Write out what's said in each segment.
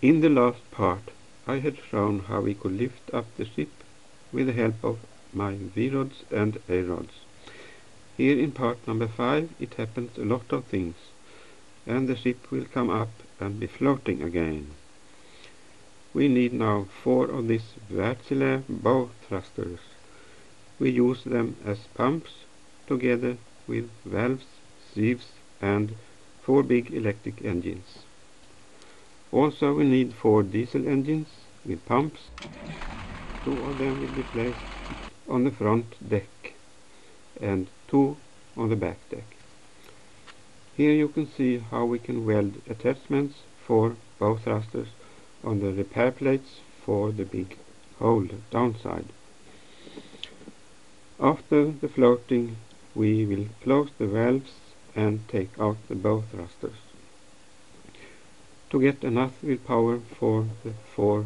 In the last part I had shown how we could lift up the ship with the help of my V-rods and A-rods. Here in part number 5 it happens a lot of things, and the ship will come up and be floating again. We need now 4 of these Vaazile bow thrusters. We use them as pumps together with valves, sieves and 4 big electric engines. Also we need 4 diesel engines with pumps. 2 of them will be placed on the front deck and 2 on the back deck. Here you can see how we can weld attachments for bow thrusters on the repair plates for the big hole downside. After the floating we will close the valves and take out the bow thrusters. To get enough willpower for the 4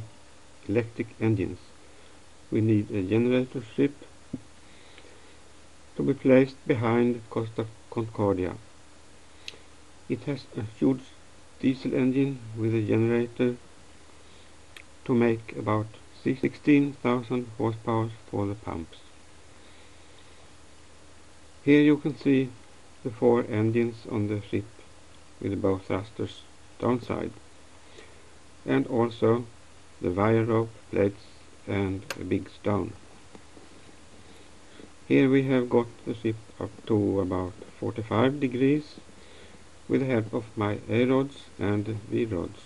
electric engines, we need a generator ship to be placed behind Costa Concordia. It has a huge diesel engine with a generator to make about 16,000 horsepower for the pumps. Here you can see the 4 engines on the ship with the bow thrusters downside, and also the wire rope plates and a big stone. Here we have got the ship up to about 45 degrees with the help of my A-rods and V-rods.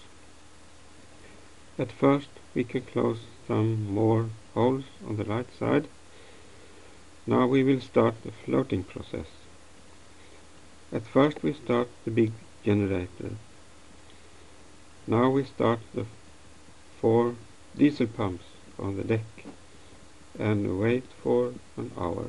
At first we can close some more holes on the right side. Now we will start the floating process. At first we start the big generator. Now we start the 4 diesel pumps on the deck and wait for an hour.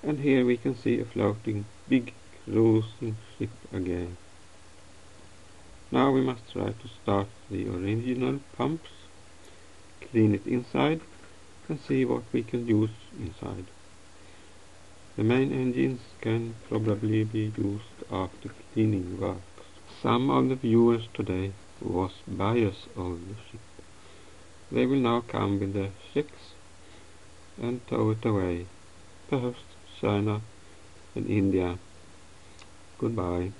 And here we can see a floating big cruising ship again. Now we must try to start the original pumps, clean it inside and see what we can use inside. The main engines can probably be used after cleaning works. Some of the viewers today was buyers of the ship. They will now come with their chicks and tow it away, perhaps China and India. Goodbye.